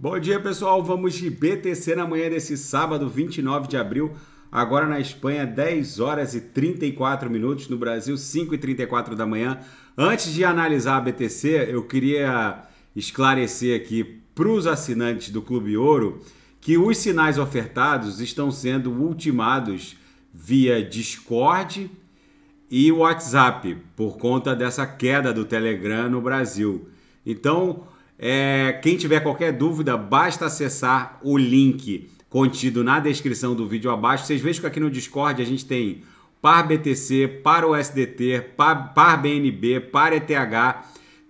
Bom dia, pessoal. Vamos de BTC na manhã desse sábado, 29 de abril. Agora na Espanha, 10 horas e 34 minutos. No Brasil, 5h34 da manhã. Antes de analisar a BTC, eu queria esclarecer aqui para os assinantes do Clube Ouro que os sinais ofertados estão sendo ultimados via Discord e WhatsApp, por conta dessa queda do Telegram no Brasil. Então, quem tiver qualquer dúvida, basta acessar o link contido na descrição do vídeo abaixo. Vocês vejam que aqui no Discord a gente tem par BTC, par USDT, par BNB, par ETH,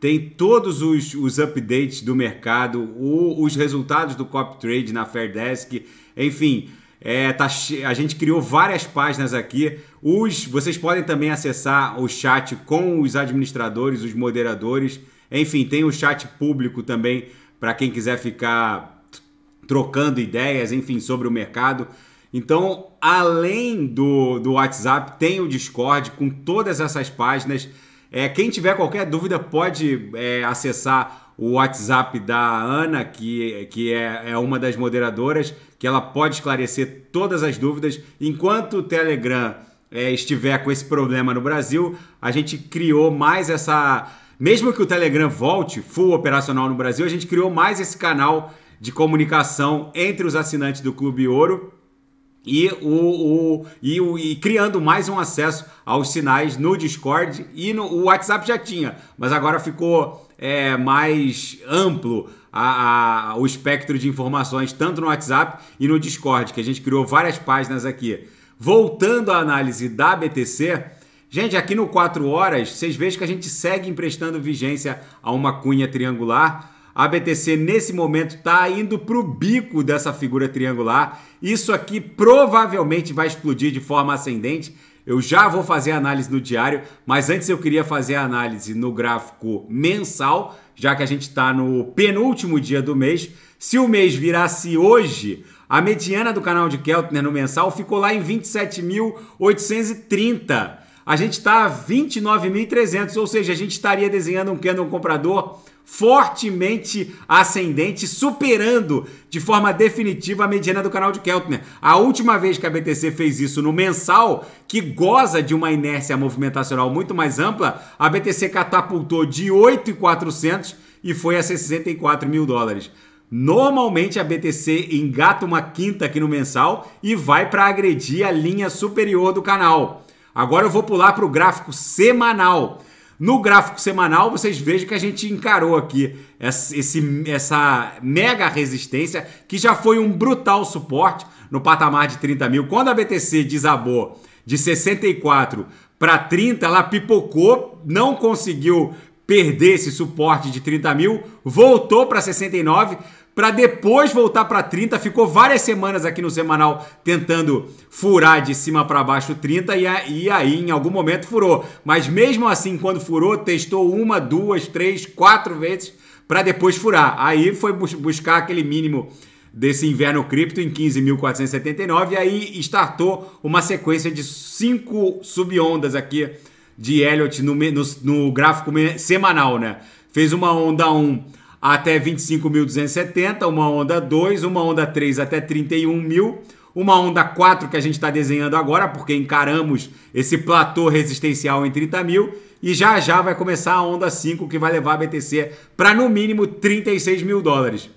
tem todos os updates do mercado, os resultados do Copy Trade na Fairdesk, enfim. A gente criou várias páginas aqui. Vocês podem também acessar o chat com os administradores, os moderadores. Enfim, tem o chat público também para quem quiser ficar trocando ideias, enfim, sobre o mercado. Então, além do WhatsApp, tem o Discord com todas essas páginas. Quem tiver qualquer dúvida pode acessar o WhatsApp da Ana, que é uma das moderadoras, que ela pode esclarecer todas as dúvidas. Enquanto o Telegram estiver com esse problema no Brasil, a gente criou mais essa... Mesmo que o Telegram volte full operacional no Brasil, a gente criou mais esse canal de comunicação entre os assinantes do Clube Ouro e criando mais um acesso aos sinais no Discord e o WhatsApp já tinha, mas agora ficou mais amplo o espectro de informações tanto no WhatsApp e no Discord, que a gente criou várias páginas aqui. Voltando à análise da BTC, gente, aqui no 4 horas, vocês vejam que a gente segue emprestando vigência a uma cunha triangular. A BTC, nesse momento, está indo para o bico dessa figura triangular. Isso aqui provavelmente vai explodir de forma ascendente. Eu já vou fazer a análise no diário, mas antes eu queria fazer a análise no gráfico mensal, já que a gente está no penúltimo dia do mês. Se o mês virasse hoje, a mediana do canal de Keltner no mensal ficou lá em 27.830. A gente está a 29.300, ou seja, a gente estaria desenhando um candle comprador fortemente ascendente, superando de forma definitiva a mediana do canal de Keltner. A última vez que a BTC fez isso no mensal, que goza de uma inércia movimentacional muito mais ampla, a BTC catapultou de 8.400 e foi a 64 mil dólares. Normalmente a BTC engata uma quinta aqui no mensal e vai para agredir a linha superior do canal. Agora eu vou pular para o gráfico semanal. No gráfico semanal, vocês vejam que a gente encarou aqui essa mega resistência, que já foi um brutal suporte no patamar de 30 mil. Quando a BTC desabou de 64 para 30, ela pipocou, não conseguiu perder esse suporte de 30 mil, voltou para 69, para depois voltar para 30, ficou várias semanas aqui no semanal tentando furar de cima para baixo 30 e aí em algum momento furou. Mas mesmo assim, quando furou, testou uma, duas, três, quatro vezes para depois furar. Aí foi buscar aquele mínimo desse inverno cripto em 15.479 e aí startou uma sequência de 5 subondas aqui de Elliot no gráfico semanal, né? Fez uma onda 1 até 25.270, uma onda 2, uma onda 3 até 31 mil, uma onda 4 que a gente está desenhando agora, porque encaramos esse platô resistencial em 30 mil, e já já vai começar a onda 5, que vai levar a BTC para no mínimo 36 mil dólares.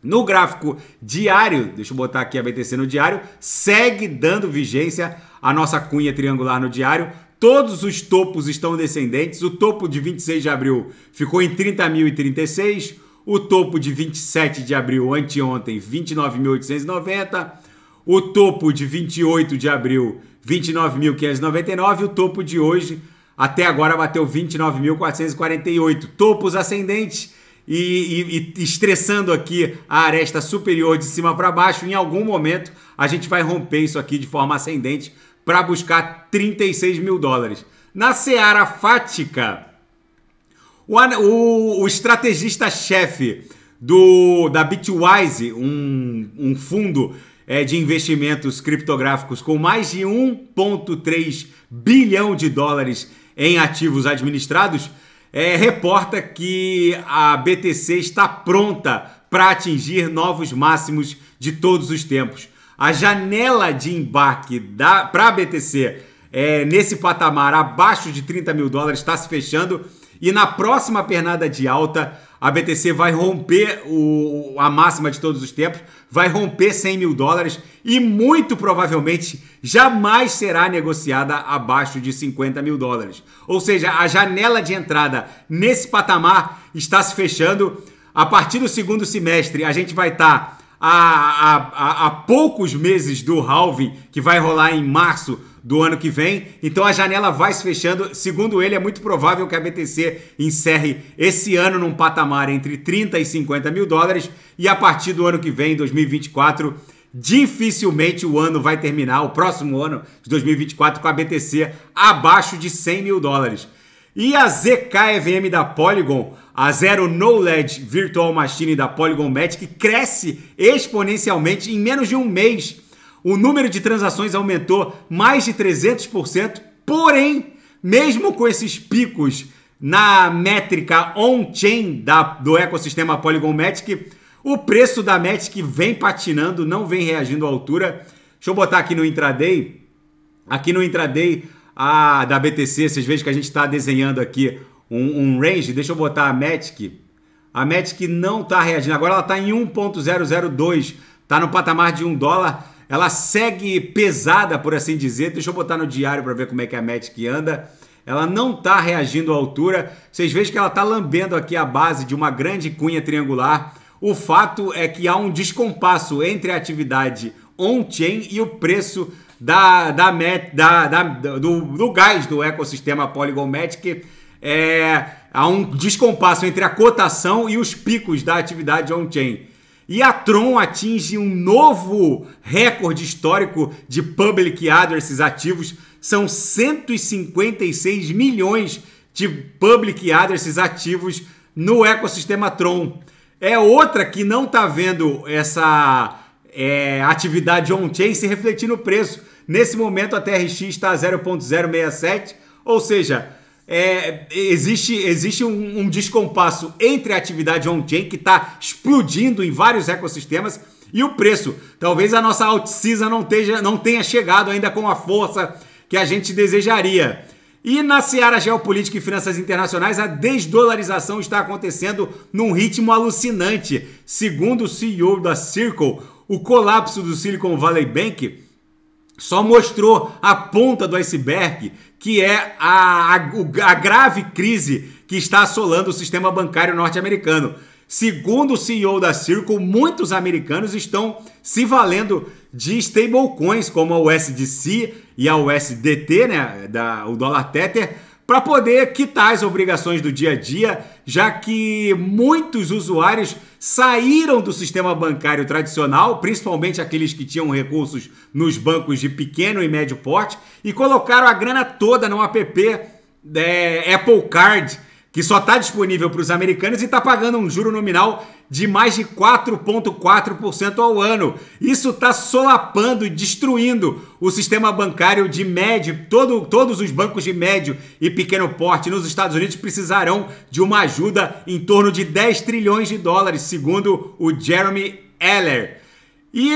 No gráfico diário, deixa eu botar aqui a BTC no diário, segue dando vigência a nossa cunha triangular no diário. Todos os topos estão descendentes. O topo de 26 de abril ficou em 30.036. O topo de 27 de abril, anteontem, 29.890. O topo de 28 de abril, 29.599. O topo de hoje, até agora, bateu 29.448. Topos ascendentes e estressando aqui a aresta superior de cima para baixo. Em algum momento, a gente vai romper isso aqui de forma ascendente para buscar 36 mil dólares. Na seara fática, o estrategista-chefe da Bitwise, um fundo de investimentos criptográficos com mais de 1,3 bilhão de dólares em ativos administrados, reporta que a BTC está pronta para atingir novos máximos de todos os tempos. A janela de embarque para BTC nesse patamar abaixo de US$ 30.000 está se fechando e na próxima pernada de alta a BTC vai romper a máxima de todos os tempos, vai romper US$ 100.000 e muito provavelmente jamais será negociada abaixo de US$ 50.000. Ou seja, a janela de entrada nesse patamar está se fechando. A partir do segundo semestre a gente vai estar a poucos meses do halving, que vai rolar em março do ano que vem. Então a janela vai se fechando. Segundo ele, é muito provável que a BTC encerre esse ano num patamar entre US$ 30 e US$ 50.000 e a partir do ano que vem, 2024, dificilmente o ano vai terminar, o próximo ano de 2024, com a BTC abaixo de US$ 100.000. E a ZK EVM da Polygon, a Zero Knowledge Virtual Machine da Polygon Matic, cresce exponencialmente em menos de um mês. O número de transações aumentou mais de 300%, porém, mesmo com esses picos na métrica on-chain do ecossistema Polygon Matic, o preço da Matic vem patinando, não vem reagindo à altura. Deixa eu botar aqui no intraday. Aqui no intraday da BTC, vocês vejam que a gente está desenhando aqui um range. Deixa eu botar a Matic. A Matic não está reagindo. Agora ela está em 1.002. Está no patamar de $1. Ela segue pesada, por assim dizer. Deixa eu botar no diário para ver como é que a Matic anda. Ela não está reagindo à altura. Vocês vejam que ela está lambendo aqui a base de uma grande cunha triangular. O fato é que há um descompasso entre a atividade on-chain e o preço do gás do ecossistema Polygon Matic. Há um descompasso entre a cotação e os picos da atividade on-chain. E a Tron atinge um novo recorde histórico de public addresses ativos. São 156 milhões de public addresses ativos no ecossistema Tron. É outra que não está vendo essa atividade on-chain se refletir no preço. Nesse momento a TRX está a 0.067, ou seja, existe um descompasso entre a atividade on-chain, que está explodindo em vários ecossistemas, e o preço. Talvez a nossa alt-season não tenha chegado ainda com a força que a gente desejaria. E na seara geopolítica e finanças internacionais, a desdolarização está acontecendo num ritmo alucinante. Segundo o CEO da Circle, o colapso do Silicon Valley Bank só mostrou a ponta do iceberg, que é a grave crise que está assolando o sistema bancário norte-americano. Segundo o CEO da Circle, muitos americanos estão se valendo de stablecoins como a USDC e a USDT, né, o dólar Tether, para poder quitar as obrigações do dia a dia, já que muitos usuários saíram do sistema bancário tradicional, principalmente aqueles que tinham recursos nos bancos de pequeno e médio porte, e colocaram a grana toda no app Apple Card, que só está disponível para os americanos e está pagando um juro nominal de mais de 4.4% ao ano. Isso está solapando e destruindo o sistema bancário de médio. Todos os bancos de médio e pequeno porte nos Estados Unidos precisarão de uma ajuda em torno de US$ 10 trilhões, segundo o Jeremy Eller. E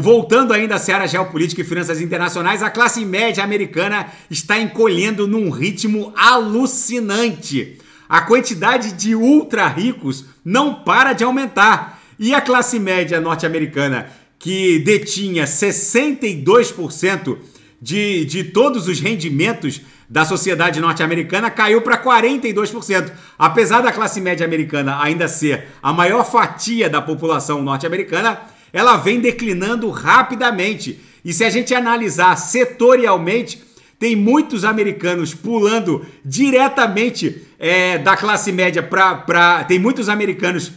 voltando ainda à seara geopolítica e finanças internacionais, a classe média americana está encolhendo num ritmo alucinante. A quantidade de ultra-ricos não para de aumentar. E a classe média norte-americana, que detinha 62% de todos os rendimentos da sociedade norte-americana, caiu para 42%. Apesar da classe média americana ainda ser a maior fatia da população norte-americana, ela vem declinando rapidamente. E se a gente analisar setorialmente, tem muitos americanos pulando diretamente da classe média Tem muitos americanos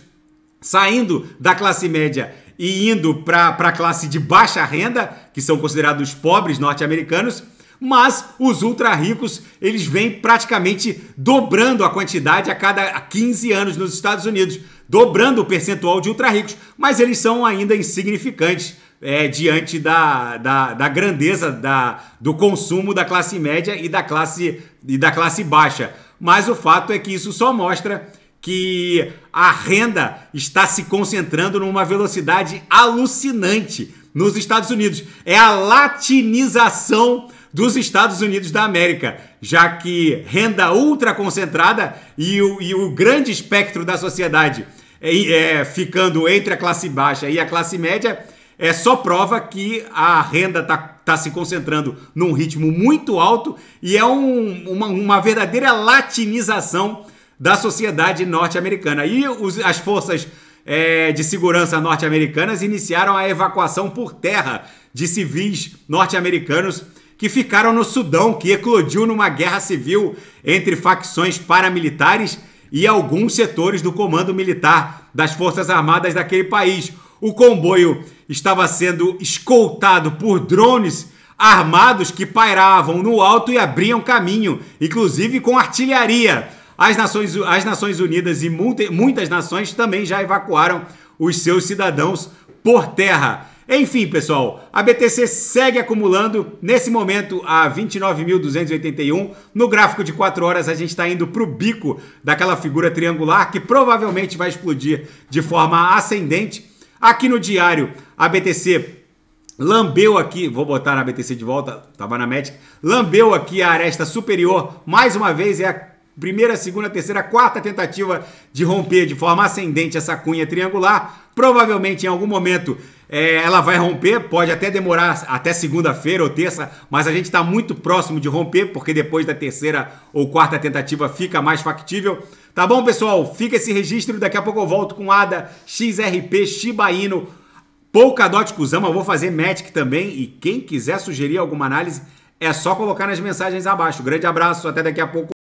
saindo da classe média e indo para a classe de baixa renda, que são considerados os pobres norte-americanos, mas os ultra-ricos, eles vêm praticamente dobrando a quantidade a cada 15 anos nos Estados Unidos, dobrando o percentual de ultra-ricos, mas eles são ainda insignificantes diante da grandeza do consumo da classe média e da classe baixa. Mas o fato é que isso só mostra que a renda está se concentrando numa velocidade alucinante nos Estados Unidos. É a latinização dos Estados Unidos da América, já que renda ultra concentrada e o grande espectro da sociedade ficando entre a classe baixa e a classe média é só prova que a renda está se concentrando num ritmo muito alto e é uma verdadeira latinização da sociedade norte-americana. E as forças de segurança norte-americanas iniciaram a evacuação por terra de civis norte-americanos que ficaram no Sudão, que eclodiu numa guerra civil entre facções paramilitares e alguns setores do comando militar das Forças Armadas daquele país. O comboio estava sendo escoltado por drones armados que pairavam no alto e abriam caminho, inclusive com artilharia. As Nações Unidas e muitas nações também já evacuaram os seus cidadãos por terra. Enfim, pessoal, a BTC segue acumulando, nesse momento, a 29.281. No gráfico de 4 horas, a gente está indo para o bico daquela figura triangular que provavelmente vai explodir de forma ascendente. Aqui no diário, a BTC lambeu aqui, vou botar na BTC de volta, estava na Matic, lambeu aqui a aresta superior, mais uma vez é a primeira, segunda, terceira, quarta tentativa de romper de forma ascendente essa cunha triangular. Provavelmente em algum momento ela vai romper, pode até demorar até segunda-feira ou terça, mas a gente está muito próximo de romper, porque depois da terceira ou quarta tentativa fica mais factível. Tá bom, pessoal? Fica esse registro, daqui a pouco eu volto com ADA, XRP, Shiba Inu, Polkadot, Kuzama, eu vou fazer Matic também e quem quiser sugerir alguma análise é só colocar nas mensagens abaixo. Grande abraço, até daqui a pouco.